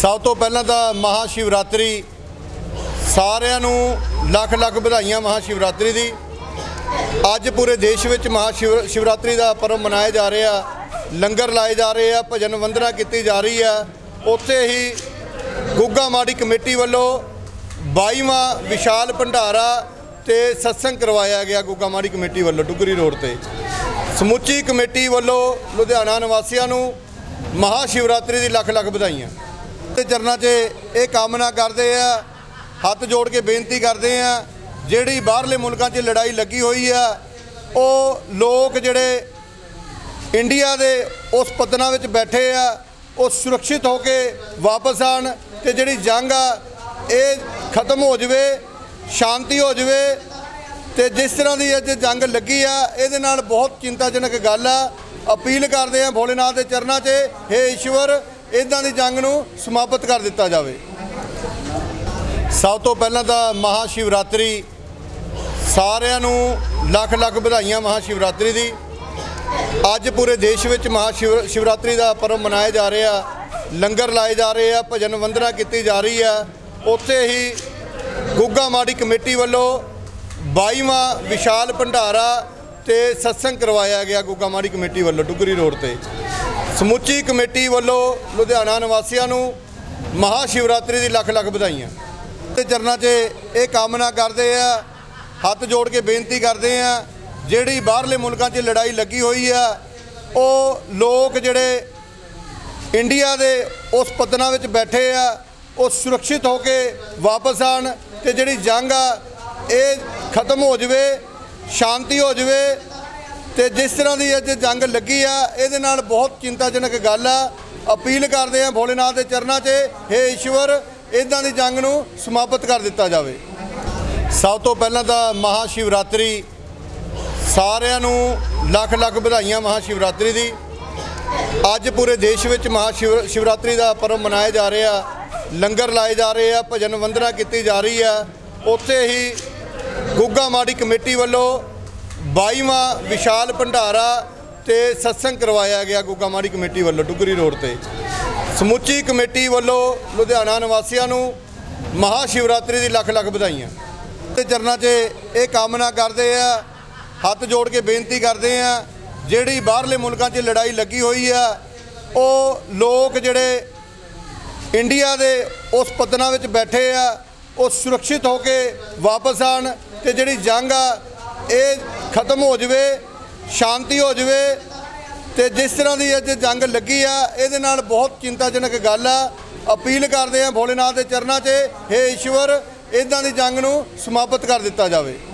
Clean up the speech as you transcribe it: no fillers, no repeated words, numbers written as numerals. ਸਭ ਤੋਂ ਪਹਿਲਾਂ ਤਾਂ ਮਹਾ ਸ਼ਿਵਰਾਤਰੀ ਸਾਰਿਆਂ ਨੂੰ ਲੱਖ ਲੱਖ ਵਧਾਈਆਂ ਮਹਾ ਸ਼ਿਵਰਾਤਰੀ ਦੀ। ਅੱਜ ਪੂਰੇ ਦੇਸ਼ ਵਿੱਚ ਮਹਾ ਸ਼ਿਵਰਾਤਰੀ ਦਾ ਪਰਵ ਮਨਾਇਆ ਜਾ ਰਿਹਾ, ਲੰਗਰ ਲਾਏ ਜਾ ਰਹੇ ਆ, ਭਜਨ ਵੰਦਨਾ ਕੀਤੀ ਜਾ ਰਹੀ ਆ। ਉੱਥੇ ਹੀ ਗੁੱਗਾ ਮਾੜੀ ਕਮੇਟੀ ਵੱਲੋਂ 22ਵਾਂ ਵਿਸ਼ਾਲ ਭੰਡਾਰਾ ਤੇ ਸਤਸੰਗ ਕਰਵਾਇਆ ਗਿਆ ਗੁੱਗਾ ਮਾੜੀ ਕਮੇਟੀ ਵੱਲੋਂ ਡੁਗਰੀ ਰੋਡ ਤੇ। ਸਮੁੱਚੀ ਕਮੇਟੀ ਵੱਲੋਂ ਲੁਧਿਆਣਾ ਨਿਵਾਸੀਆਂ ਨੂੰ ਮਹਾ ਸ਼ਿਵਰਾਤਰੀ ਦੀ ਲੱਖ ਲੱਖ ਵਧਾਈਆਂ। ਤੇ ਚਰਨਾਂ 'ਚ ਇਹ ਕਾਮਨਾ ਕਰਦੇ ਆ, ਹੱਥ ਜੋੜ ਕੇ ਬੇਨਤੀ ਕਰਦੇ ਆ, ਜਿਹੜੀ ਬਾਹਰਲੇ ਮੁਲਕਾਂ 'ਚ ਲੜਾਈ ਲੱਗੀ ਹੋਈ ਆ, ਉਹ ਲੋਕ ਜਿਹੜੇ ਇੰਡੀਆ ਦੇ ਉਸ ਪਤਨਾ ਵਿੱਚ ਬੈਠੇ ਆ ਉਹ ਸੁਰੱਖਿਅਤ ਹੋ ਕੇ ਵਾਪਸ ਆਣ ਤੇ ਜਿਹੜੀ ਜੰਗ ਆ ਇਹ ਖਤਮ ਹੋ ਜਾਵੇ, ਸ਼ਾਂਤੀ ਹੋ ਜਾਵੇ। ਤੇ ਜਿਸ ਤਰ੍ਹਾਂ ਦੀ ਅੱਜ ਜੰਗ ਲੱਗੀ ਆ ਇਹਦੇ ਨਾਲ ਬਹੁਤ ਚਿੰਤਾਜਨਕ ਗੱਲ ਆ। ਅਪੀਲ ਕਰਦੇ ਆ ਭੋਲੇ ਨਾਥ ਦੇ ਚਰਨਾਂ 'ਚ, ਹੇ ਈਸ਼ਵਰ, ਇਦਾਂ ਦੀ ਜੰਗ ਨੂੰ ਸਮਾਪਤ ਕਰ ਦਿੱਤਾ ਜਾਵੇ। ਸਭ ਤੋਂ ਪਹਿਲਾਂ ਤਾਂ ਮਹਾ ਸ਼ਿਵਰਾਤਰੀ ਸਾਰਿਆਂ ਨੂੰ ਲੱਖ ਲੱਖ ਵਧਾਈਆਂ ਮਹਾ ਸ਼ਿਵਰਾਤਰੀ ਦੀ। ਅੱਜ ਪੂਰੇ ਦੇਸ਼ ਵਿੱਚ ਮਹਾ ਸ਼ਿਵਰਾਤਰੀ ਦਾ ਪਰਵ ਮਨਾਇਆ ਜਾ ਰਿਹਾ, ਲੰਗਰ ਲਾਏ ਜਾ ਰਹੇ ਆ, ਭਜਨ ਵੰਦਨਾ ਕੀਤੀ ਜਾ ਰਹੀ ਆ। ਉੱਥੇ ਹੀ ਗੁੱਗਾ ਮਾੜੀ ਕਮੇਟੀ ਵੱਲੋਂ 22ਵਾਂ ਵਿਸ਼ਾਲ ਭੰਡਾਰਾ ਤੇ ਸਤਸੰਗ ਕਰਵਾਇਆ ਗਿਆ ਗੁੱਗਾ ਮਾੜੀ ਕਮੇਟੀ ਵੱਲੋਂ ਡੁਗਰੀ ਰੋਡ ਤੇ। ਸਮੁੱਚੀ ਕਮੇਟੀ ਵੱਲੋਂ ਲੁਧਿਆਣਾ ਨਿਵਾਸੀਆਂ ਨੂੰ ਮਹਾ ਸ਼ਿਵਰਾਤਰੀ ਦੀ ਲੱਖ ਲੱਖ ਵਧਾਈਆਂ। ਤੇ ਚਰਨਾਂ 'ਚ ਇਹ ਕਾਮਨਾ ਕਰਦੇ ਆ, ਹੱਥ ਜੋੜ ਕੇ ਬੇਨਤੀ ਕਰਦੇ ਆ, ਜਿਹੜੀ ਬਾਹਰਲੇ ਮੁਲਕਾਂ 'ਚ ਲੜਾਈ ਲੱਗੀ ਹੋਈ ਆ ਉਹ ਲੋਕ ਜਿਹੜੇ ਇੰਡੀਆ ਦੇ ਉਸ ਪਤਨਾ ਵਿੱਚ ਬੈਠੇ ਆ ਉਹ ਸੁਰੱਖਿਅਤ ਹੋ ਕੇ ਵਾਪਸ ਆਣ ਤੇ ਜਿਹੜੀ ਜੰਗ ਆ ਇਹ ਖਤਮ ਹੋ ਜਾਵੇ, ਸ਼ਾਂਤੀ ਹੋ ਜਾਵੇ। ਤੇ ਜਿਸ ਤਰ੍ਹਾਂ ਦੀ ਅੱਜ ਜੰਗ ਲੱਗੀ ਆ ਇਹਦੇ ਨਾਲ ਬਹੁਤ ਚਿੰਤਾਜਨਕ ਗੱਲ ਆ। ਅਪੀਲ ਕਰਦੇ ਆ ਭੋਲੇ ਨਾਥ ਦੇ ਚਰਨਾਂ 'ਚ, ਹੇ ਈਸ਼ਵਰ, ਇਦਾਂ ਦੀ ਜੰਗ ਨੂੰ ਸਮਾਪਤ ਕਰ ਦਿੱਤਾ ਜਾਵੇ। ਸਭ ਤੋਂ ਪਹਿਲਾਂ ਤਾਂ ਮਹਾ ਸ਼ਿਵਰਾਤਰੀ ਸਾਰਿਆਂ ਨੂੰ ਲੱਖ ਲੱਖ ਵਧਾਈਆਂ ਮਹਾ ਸ਼ਿਵਰਾਤਰੀ ਦੀ। ਅੱਜ ਪੂਰੇ ਦੇਸ਼ ਵਿੱਚ ਮਹਾ ਸ਼ਿਵਰਾਤਰੀ ਦਾ ਪਰਵ ਮਨਾਇਆ ਜਾ ਰਿਹਾ, ਲੰਗਰ ਲਾਏ ਜਾ ਰਹੇ ਆ, ਭਜਨ ਵੰਦਨਾ ਕੀਤੀ ਜਾ ਰਹੀ ਆ। ਉੱਥੇ ਹੀ ਗੁੱਗਾ ਮਾੜੀ ਕਮੇਟੀ ਵੱਲੋਂ 22ਵਾਂ ਵਿਸ਼ਾਲ ਭੰਡਾਰਾ ਤੇ ਸਤਸੰਗ ਕਰਵਾਇਆ ਗਿਆ ਗੁੱਗਾ ਮਾੜੀ ਕਮੇਟੀ ਵੱਲੋਂ ਡੁਗਰੀ ਰੋਡ ਤੇ। ਸਮੁੱਚੀ ਕਮੇਟੀ ਵੱਲੋਂ ਲੁਧਿਆਣਾ ਨਿਵਾਸੀਆਂ ਨੂੰ ਮਹਾ ਸ਼ਿਵਰਾਤਰੀ ਦੀ ਲੱਖ ਲੱਖ ਵਧਾਈਆਂ। ਤੇ ਚਰਨਾਂ 'ਚ ਇਹ ਕਾਮਨਾ ਕਰਦੇ ਆ, ਹੱਥ ਜੋੜ ਕੇ ਬੇਨਤੀ ਕਰਦੇ ਆ, ਜਿਹੜੀ ਬਾਹਰਲੇ ਮੁਲਕਾਂ 'ਚ ਲੜਾਈ ਲੱਗੀ ਹੋਈ ਆ ਉਹ ਲੋਕ ਜਿਹੜੇ ਇੰਡੀਆ ਦੇ ਉਸ ਪਤਨਾ ਵਿੱਚ ਬੈਠੇ ਆ ਉਹ ਸੁਰੱਖਿਅਤ ਹੋ ਕੇ ਵਾਪਸ ਆਣ ਤੇ ਜਿਹੜੀ ਜੰਗ ਆ ਇਹ ਖਤਮ ਹੋ ਜਾਵੇ, ਸ਼ਾਂਤੀ ਹੋ ਜਾਵੇ। ਤੇ ਜਿਸ ਤਰ੍ਹਾਂ ਦੀ ਅੱਜ ਜੰਗ ਲੱਗੀ ਆ ਇਹਦੇ ਨਾਲ ਬਹੁਤ ਚਿੰਤਾਜਨਕ ਗੱਲ ਆ। ਅਪੀਲ ਕਰਦੇ ਆ ਭੋਲੇ ਨਾਥ ਦੇ ਚਰਨਾਂ 'ਚ, ਹੇ ਈਸ਼ਵਰ, ਇਦਾਂ ਦੀ ਜੰਗ ਨੂੰ ਸਮਾਪਤ ਕਰ ਦਿੱਤਾ ਜਾਵੇ।